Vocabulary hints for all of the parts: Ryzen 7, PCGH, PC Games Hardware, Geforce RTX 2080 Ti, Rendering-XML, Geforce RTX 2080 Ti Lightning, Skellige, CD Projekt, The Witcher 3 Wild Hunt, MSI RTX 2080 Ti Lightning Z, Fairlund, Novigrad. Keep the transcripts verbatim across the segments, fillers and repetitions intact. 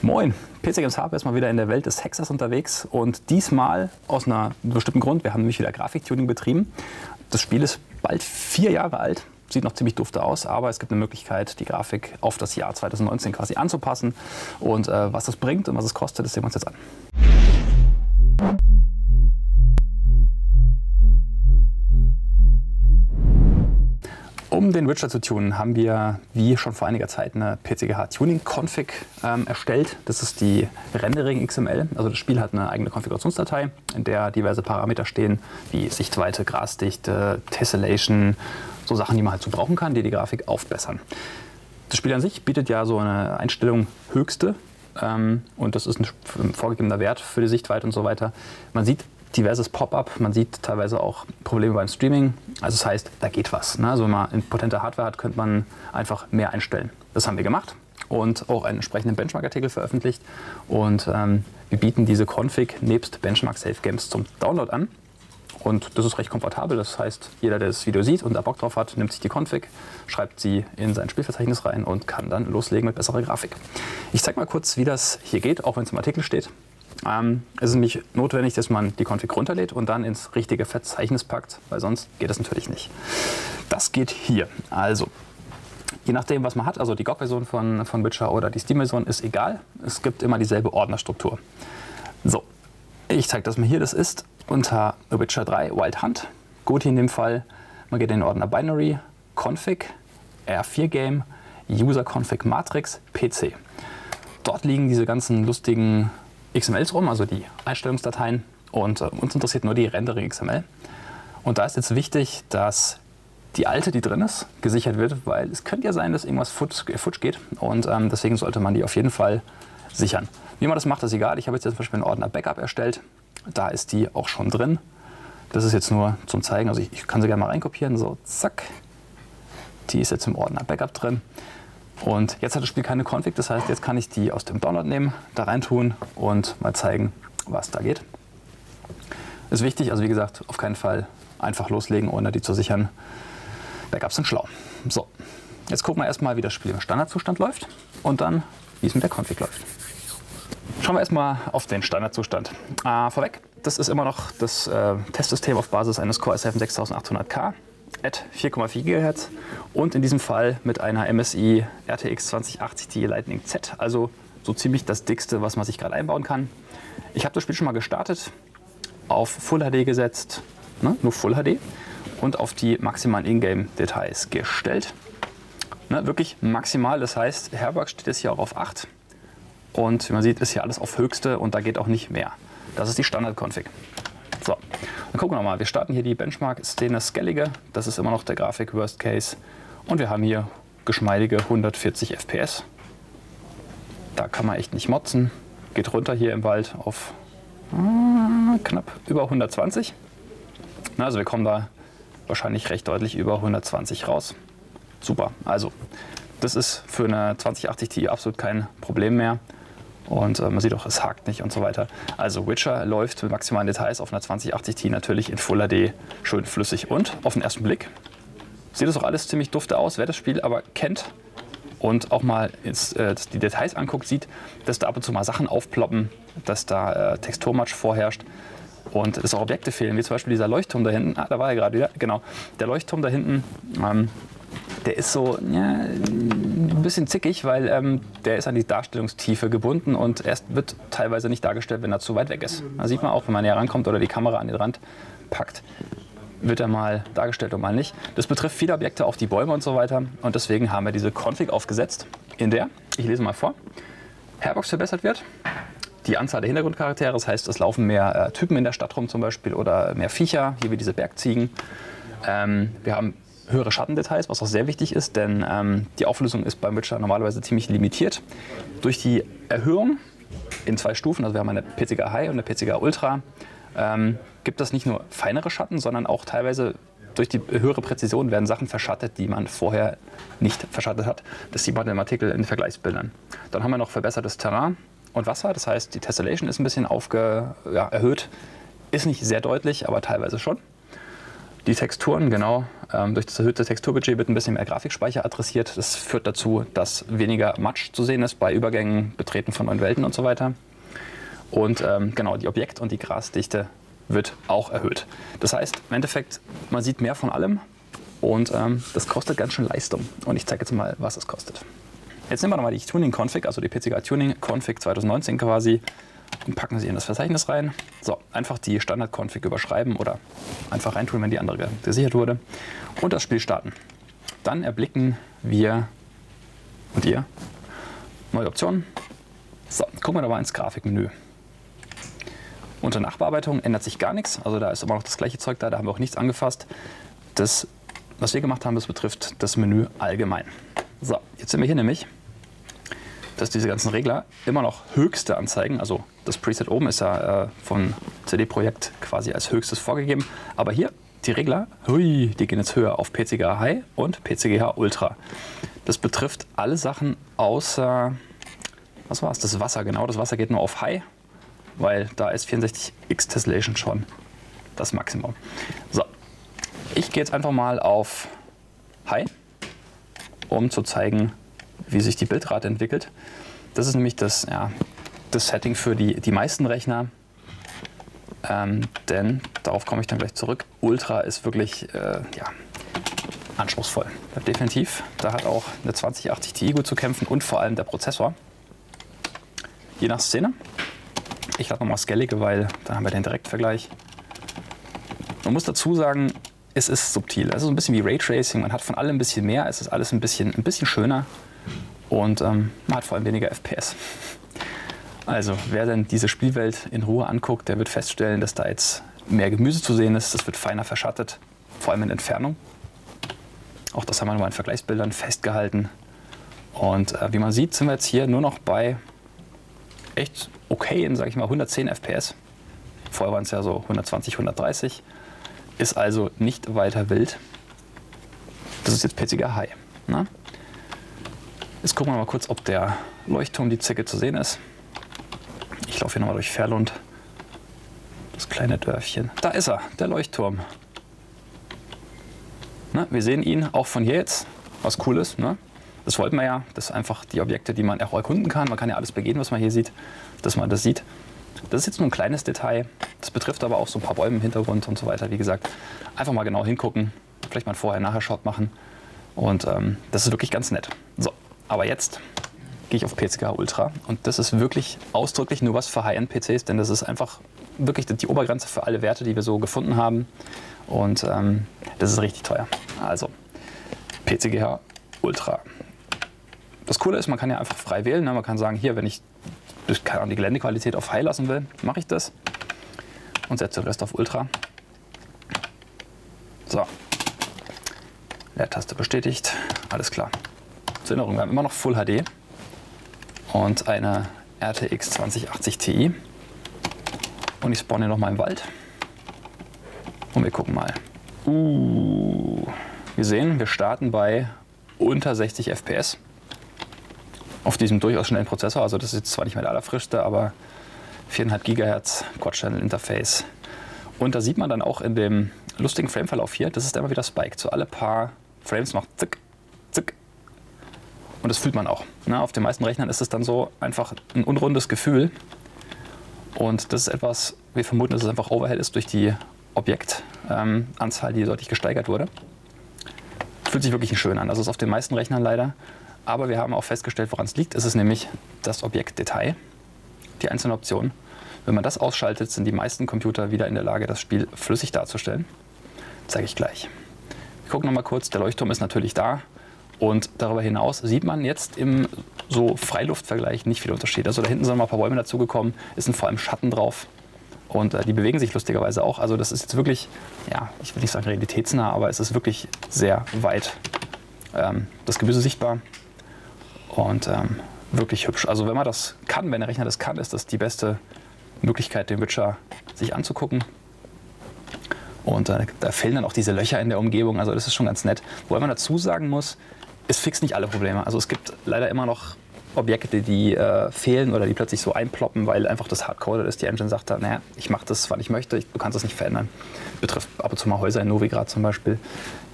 Moin, P C Games Hardware ist mal wieder in der Welt des Hexers unterwegs und diesmal aus einem bestimmten Grund. Wir haben nämlich wieder Grafiktuning betrieben. Das Spiel ist bald vier Jahre alt, sieht noch ziemlich dufte aus, aber es gibt eine Möglichkeit, die Grafik auf das Jahr zweitausendneunzehn quasi anzupassen. Und äh, was das bringt und was es kostet, das sehen wir uns jetzt an. Um den Witcher zu tunen, haben wir, wie schon vor einiger Zeit, eine P C G H Tuning Config ähm, erstellt. Das ist die Rendering X M L. Also das Spiel hat eine eigene Konfigurationsdatei, in der diverse Parameter stehen, wie Sichtweite, Grasdichte, Tessellation, so Sachen, die man halt so brauchen kann, die die Grafik aufbessern. Das Spiel an sich bietet ja so eine Einstellung höchste ähm, und das ist ein vorgegebener Wert für die Sichtweite und so weiter. Man sieht diverses Pop-up, man sieht teilweise auch Probleme beim Streaming. Also das heißt, da geht was. Ne? Also wenn man potente Hardware hat, könnte man einfach mehr einstellen. Das haben wir gemacht und auch einen entsprechenden Benchmark-Artikel veröffentlicht. Und ähm, wir bieten diese Config nebst Benchmark-Safe-Games zum Download an. Und das ist recht komfortabel. Das heißt, jeder, der das Video sieht und da Bock drauf hat, nimmt sich die Config, schreibt sie in sein Spielverzeichnis rein und kann dann loslegen mit besserer Grafik. Ich zeige mal kurz, wie das hier geht, auch wenn es im Artikel steht. Ähm, es ist nämlich notwendig, dass man die Config runterlädt und dann ins richtige Verzeichnis packt, weil sonst geht das natürlich nicht. Das geht hier. Also, je nachdem, was man hat, also die G O G-Version von, von Witcher oder die Steam-Version ist egal. Es gibt immer dieselbe Ordnerstruktur. So, ich zeige das mal hier. Das ist unter The Witcher drei Wild Hunt. Gut, hier in dem Fall, man geht in den Ordner Binary, Config, R vier Game, User Config Matrix, P C. Dort liegen diese ganzen lustigen X M Ls rum, also die Einstellungsdateien, und äh, uns interessiert nur die Rendering X M L. Und da ist jetzt wichtig, dass die alte, die drin ist, gesichert wird, weil es könnte ja sein, dass irgendwas futsch, futsch geht und ähm, deswegen sollte man die auf jeden Fall sichern. Wie man das macht, ist egal. Ich habe jetzt zum Beispiel einen Ordner Backup erstellt, da ist die auch schon drin. Das ist jetzt nur zum Zeigen, also ich, ich kann sie gerne mal reinkopieren, so zack. Die ist jetzt im Ordner Backup drin. Und jetzt hat das Spiel keine Config, das heißt, jetzt kann ich die aus dem Download nehmen, da reintun und mal zeigen, was da geht. Ist wichtig, also wie gesagt, auf keinen Fall einfach loslegen, ohne die zu sichern. Backups sind schlau. So, jetzt gucken wir erstmal, wie das Spiel im Standardzustand läuft und dann, wie es mit der Config läuft. Schauen wir erstmal auf den Standardzustand. Äh, vorweg, das ist immer noch das äh, Testsystem auf Basis eines Core i sieben sechstausendachthundert K. at vier Komma vier Gigahertz und in diesem Fall mit einer M S I R T X zwanzig achtzig Ti Lightning Z, also so ziemlich das dickste, was man sich gerade einbauen kann. Ich habe das Spiel schon mal gestartet, auf Full H D gesetzt, ne, nur Full H D, und auf die maximalen Ingame-Details gestellt. Ne, wirklich maximal, das heißt, Herberg steht jetzt hier auch auf acht und wie man sieht, ist hier alles auf höchste und da geht auch nicht mehr. Das ist die Standard-Config. So, dann gucken wir mal. Wir starten hier die Benchmark-Szene Skellige. Das ist immer noch der Grafik-Worst-Case. Und wir haben hier geschmeidige hundertvierzig F P S. Da kann man echt nicht motzen. Geht runter hier im Wald auf äh, knapp über hundertzwanzig. Na, also wir kommen da wahrscheinlich recht deutlich über hundertzwanzig raus. Super. Also, das ist für eine zwanzig achtzig Ti absolut kein Problem mehr. Und äh, man sieht auch, es hakt nicht und so weiter. Also Witcher läuft mit maximalen Details auf einer zwanzig achtzig Ti natürlich in Full H D schön flüssig. Und auf den ersten Blick sieht es auch alles ziemlich dufte aus. Wer das Spiel aber kennt und auch mal ins, äh, die Details anguckt, sieht, dass da ab und zu mal Sachen aufploppen, dass da äh, Texturmatch vorherrscht und dass auch Objekte fehlen, wie zum Beispiel dieser Leuchtturm da hinten. Ah, da war er gerade wieder. Genau, der Leuchtturm da hinten. Ähm, Der ist so ja, ein bisschen zickig, weil ähm, der ist an die Darstellungstiefe gebunden und erst wird teilweise nicht dargestellt, wenn er zu weit weg ist. Da sieht man auch, wenn man näher rankommt oder die Kamera an den Rand packt, wird er mal dargestellt und mal nicht. Das betrifft viele Objekte, auch die Bäume und so weiter. Und deswegen haben wir diese Config aufgesetzt, in der, ich lese mal vor, Herbox verbessert wird, die Anzahl der Hintergrundcharaktere, das heißt, es laufen mehr äh, Typen in der Stadt rum zum Beispiel oder mehr Viecher, hier wie diese Bergziegen. Ähm, wir haben höhere Schattendetails, was auch sehr wichtig ist, denn ähm, die Auflösung ist beim Witcher normalerweise ziemlich limitiert. Durch die Erhöhung in zwei Stufen, also wir haben eine P C G High und eine P C G Ultra, ähm, gibt es nicht nur feinere Schatten, sondern auch teilweise durch die höhere Präzision werden Sachen verschattet, die man vorher nicht verschattet hat. Das sieht man im Artikel in Vergleichsbildern. Dann haben wir noch verbessertes Terrain und Wasser, das heißt, die Tessellation ist ein bisschen aufge, ja, erhöht, ist nicht sehr deutlich, aber teilweise schon. Die Texturen, genau. Ähm, durch das erhöhte Texturbudget wird ein bisschen mehr Grafikspeicher adressiert. Das führt dazu, dass weniger Matsch zu sehen ist bei Übergängen, Betreten von neuen Welten und so weiter. Und ähm, genau, die Objekt- und die Grasdichte wird auch erhöht. Das heißt, im Endeffekt, man sieht mehr von allem und ähm, das kostet ganz schön Leistung. Und ich zeige jetzt mal, was es kostet. Jetzt nehmen wir nochmal die Tuning-Config, also die P C G H Tuning-Config zwanzig neunzehn quasi, und packen sie in das Verzeichnis rein. So, einfach die Standard-Config überschreiben oder einfach reintun, wenn die andere gesichert wurde. Und das Spiel starten. Dann erblicken wir und ihr neue Optionen. So, gucken wir nochmal ins Grafikmenü. Unter Nachbearbeitung ändert sich gar nichts, also da ist immer noch das gleiche Zeug da, da haben wir auch nichts angefasst. Das, was wir gemacht haben, das betrifft das Menü allgemein. So, jetzt sind wir hier nämlich, dass diese ganzen Regler immer noch höchste anzeigen. Also das Preset oben ist ja äh, von C D Projekt quasi als höchstes vorgegeben. Aber hier die Regler, hui, die gehen jetzt höher auf P C G H High und P C G H Ultra. Das betrifft alle Sachen außer, was war es, das Wasser, genau. Das Wasser geht nur auf High, weil da ist vierundsechzig X Tessellation schon das Maximum. So, ich gehe jetzt einfach mal auf High, um zu zeigen, wie sich die Bildrate entwickelt. Das ist nämlich das, ja, das Setting für die, die meisten Rechner, ähm, denn darauf komme ich dann gleich zurück. Ultra ist wirklich äh, ja, anspruchsvoll, definitiv. Da hat auch eine zwanzig achtzig Ti gut zu kämpfen und vor allem der Prozessor. Je nach Szene. Ich lade nochmal Skellige, weil da haben wir den Direktvergleich. Man muss dazu sagen, es ist subtil. Es ist ein bisschen wie Raytracing. Man hat von allem ein bisschen mehr. Es ist alles ein bisschen, ein bisschen schöner. Und ähm, man hat vor allem weniger F P S. Also wer denn diese Spielwelt in Ruhe anguckt, der wird feststellen, dass da jetzt mehr Gemüse zu sehen ist. Das wird feiner verschattet, vor allem in Entfernung. Auch das haben wir nochmal in Vergleichsbildern festgehalten. Und äh, wie man sieht, sind wir jetzt hier nur noch bei echt okayen, sage ich mal, hundertzehn F P S. Vorher waren es ja so hundertzwanzig, hundertdreißig. Ist also nicht weiter wild. Das ist jetzt P C G H High. Ne? Jetzt gucken wir mal kurz, ob der Leuchtturm, die Zicke, zu sehen ist. Ich laufe hier nochmal durch Fairlund. Das kleine Dörfchen. Da ist er, der Leuchtturm. Ne? Wir sehen ihn auch von hier jetzt, was cool ist. Ne? Das wollten wir ja. Das sind einfach die Objekte, die man auch erkunden kann. Man kann ja alles begehen, was man hier sieht, dass man das sieht. Das ist jetzt nur ein kleines Detail, das betrifft aber auch so ein paar Bäume im Hintergrund und so weiter, wie gesagt. Einfach mal genau hingucken, vielleicht mal Vorher-Nachher-Shot machen und ähm, das ist wirklich ganz nett. So, aber jetzt gehe ich auf P C G H Ultra und das ist wirklich ausdrücklich nur was für High-End P Cs, denn das ist einfach wirklich die Obergrenze für alle Werte, die wir so gefunden haben und ähm, das ist richtig teuer. Also, P C G H Ultra. Das Coole ist, man kann ja einfach frei wählen, ne? Man kann sagen, hier, wenn ich Ich kann die Geländequalität auf High lassen will, mache ich das und setze den Rest auf Ultra. So, Leertaste bestätigt, alles klar. Zur Erinnerung, wir haben immer noch Full H D und eine R T X zwanzig achtzig Ti. Und ich spawne hier nochmal im Wald und wir gucken mal. Uh, wir sehen, wir starten bei unter sechzig F P S. Auf diesem durchaus schnellen Prozessor, also das ist jetzt zwar nicht mehr der allerfrischste, aber vier Komma fünf Gigahertz Quad-Channel-Interface. Und da sieht man dann auch in dem lustigen Frameverlauf hier, das ist immer wieder spiked. So alle paar Frames macht zick, zick. Und das fühlt man auch. Na, auf den meisten Rechnern ist es dann so einfach ein unrundes Gefühl. Und das ist etwas, wir vermuten, dass es einfach Overhead ist durch die Objektanzahl, ähm, die deutlich gesteigert wurde. Fühlt sich wirklich nicht schön an. Also ist auf den meisten Rechnern leider. Aber wir haben auch festgestellt, woran es liegt. Es ist nämlich das Objektdetail, die einzelnen Optionen. Wenn man das ausschaltet, sind die meisten Computer wieder in der Lage, das Spiel flüssig darzustellen. Das zeige ich gleich. Wir gucken nochmal kurz, der Leuchtturm ist natürlich da. Und darüber hinaus sieht man jetzt im so Freiluftvergleich nicht viel Unterschied. Also da hinten sind mal ein paar Bäume dazugekommen, es sind vor allem Schatten drauf. Und äh, die bewegen sich lustigerweise auch. Also das ist jetzt wirklich, ja, ich will nicht sagen realitätsnah, aber es ist wirklich sehr weit ähm, das Gemüse sichtbar. Und ähm, wirklich hübsch. Also wenn man das kann, wenn der Rechner das kann, ist das die beste Möglichkeit, den Witcher sich anzugucken. Und äh, da fehlen dann auch diese Löcher in der Umgebung. Also das ist schon ganz nett. Wobei man dazu sagen muss, es fixt nicht alle Probleme. Also es gibt leider immer noch Objekte, die äh, fehlen oder die plötzlich so einploppen, weil einfach das Hardcoded ist. Die Engine sagt dann, naja, ich mache das, wann ich möchte, ich, du kannst das nicht verändern. betrifft ab und zu mal Häuser in Novigrad zum Beispiel,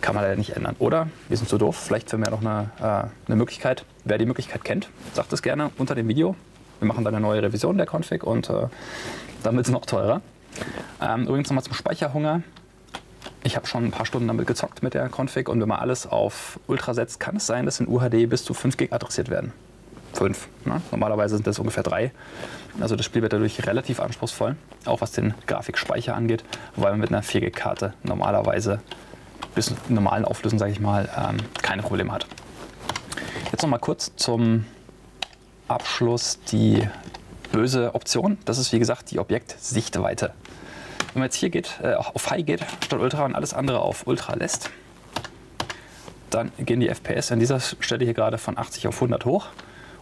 kann man leider nicht ändern. Oder wir sind zu doof, vielleicht finden wir noch eine, äh, eine Möglichkeit. Wer die Möglichkeit kennt, sagt es gerne unter dem Video. Wir machen dann eine neue Revision der Config und äh, dann wird es noch teurer. Ähm, übrigens nochmal zum Speicherhunger. Ich habe schon ein paar Stunden damit gezockt mit der Config und wenn man alles auf Ultra setzt, kann es sein, dass in U H D bis zu fünf Gig adressiert werden. fünf. Ne? Normalerweise sind das ungefähr drei. Also das Spiel wird dadurch relativ anspruchsvoll, auch was den Grafikspeicher angeht, weil man mit einer vier Gig-Karte normalerweise bis in normalen Auflösen, sage ich mal, ähm, keine Probleme hat. Jetzt nochmal kurz zum Abschluss die böse Option. Das ist wie gesagt die Objektsichtweite. Wenn man jetzt hier geht, äh, auf High geht statt Ultra und alles andere auf Ultra lässt, dann gehen die F P S an dieser Stelle hier gerade von achtzig auf hundert hoch.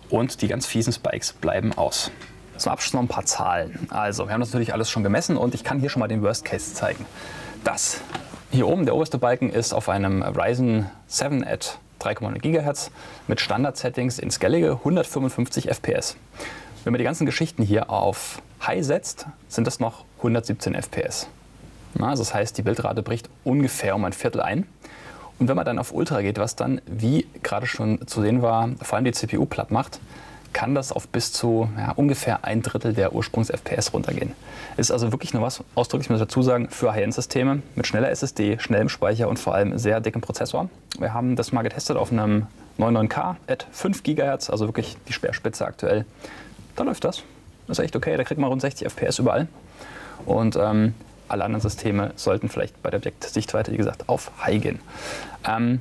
Und die ganz fiesen Spikes bleiben aus. Zum Abschluss noch ein paar Zahlen. Also, wir haben das natürlich alles schon gemessen und ich kann hier schon mal den Worst Case zeigen. Das hier oben, der oberste Balken, ist auf einem Ryzen sieben at drei Komma neun Gigahertz mit Standard-Settings in Skellige hundertfünfundfünfzig F P S. Wenn man die ganzen Geschichten hier auf High setzt, sind das noch hundertsiebzehn F P S. Na, also das heißt, die Bildrate bricht ungefähr um ein Viertel ein. Und wenn man dann auf Ultra geht, was dann, wie gerade schon zu sehen war, vor allem die C P U platt macht, kann das auf bis zu ja, ungefähr ein Drittel der Ursprungs-F P S runtergehen. Ist also wirklich nur was, ausdrücklich muss ich dazu sagen, für High-End-Systeme mit schneller S S D, schnellem Speicher und vor allem sehr dickem Prozessor. Wir haben das mal getestet auf einem neunundneunzig K at fünf Gigahertz, also wirklich die Speerspitze aktuell. Da läuft das. Ist echt okay, da kriegt man rund sechzig F P S überall. Und ähm, alle anderen Systeme sollten vielleicht bei der Objektsichtweite, wie gesagt, auf High gehen. Ähm,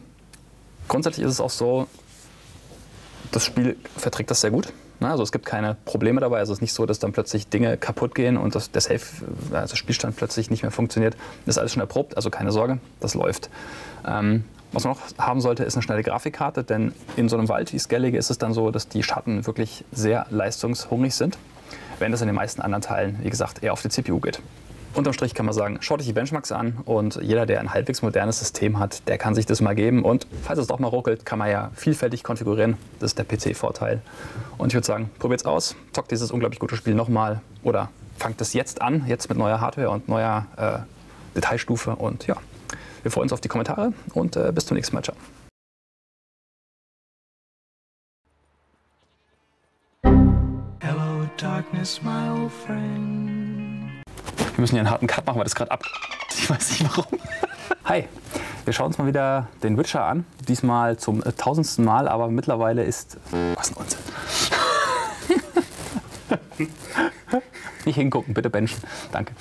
grundsätzlich ist es auch so, das Spiel verträgt das sehr gut. Na, also es gibt keine Probleme dabei. Also es ist nicht so, dass dann plötzlich Dinge kaputt gehen und das, der Safe, also Spielstand plötzlich nicht mehr funktioniert. Das ist alles schon erprobt, also keine Sorge, das läuft. Ähm, was man noch haben sollte, ist eine schnelle Grafikkarte, denn in so einem Wald wie Skellige ist es dann so, dass die Schatten wirklich sehr leistungshungrig sind, wenn das in den meisten anderen Teilen, wie gesagt, eher auf die C P U geht. Unterm Strich kann man sagen, schaut euch die Benchmarks an und jeder, der ein halbwegs modernes System hat, der kann sich das mal geben und falls es doch mal ruckelt, kann man ja vielfältig konfigurieren. Das ist der P C-Vorteil. Und ich würde sagen, probiert's aus, zockt dieses unglaublich gute Spiel nochmal oder fangt es jetzt an, jetzt mit neuer Hardware und neuer äh, Detailstufe und ja, wir freuen uns auf die Kommentare und äh, bis zum nächsten Mal. Ciao. Hello, darkness, my old friend. Wir müssen hier einen harten Cut machen, weil das gerade ab... Ich weiß nicht warum. Hi, wir schauen uns mal wieder den Witcher an. Diesmal zum äh, tausendsten Mal, aber mittlerweile ist... Was ein Unsinn. Nicht hingucken, bitte benchen. Danke.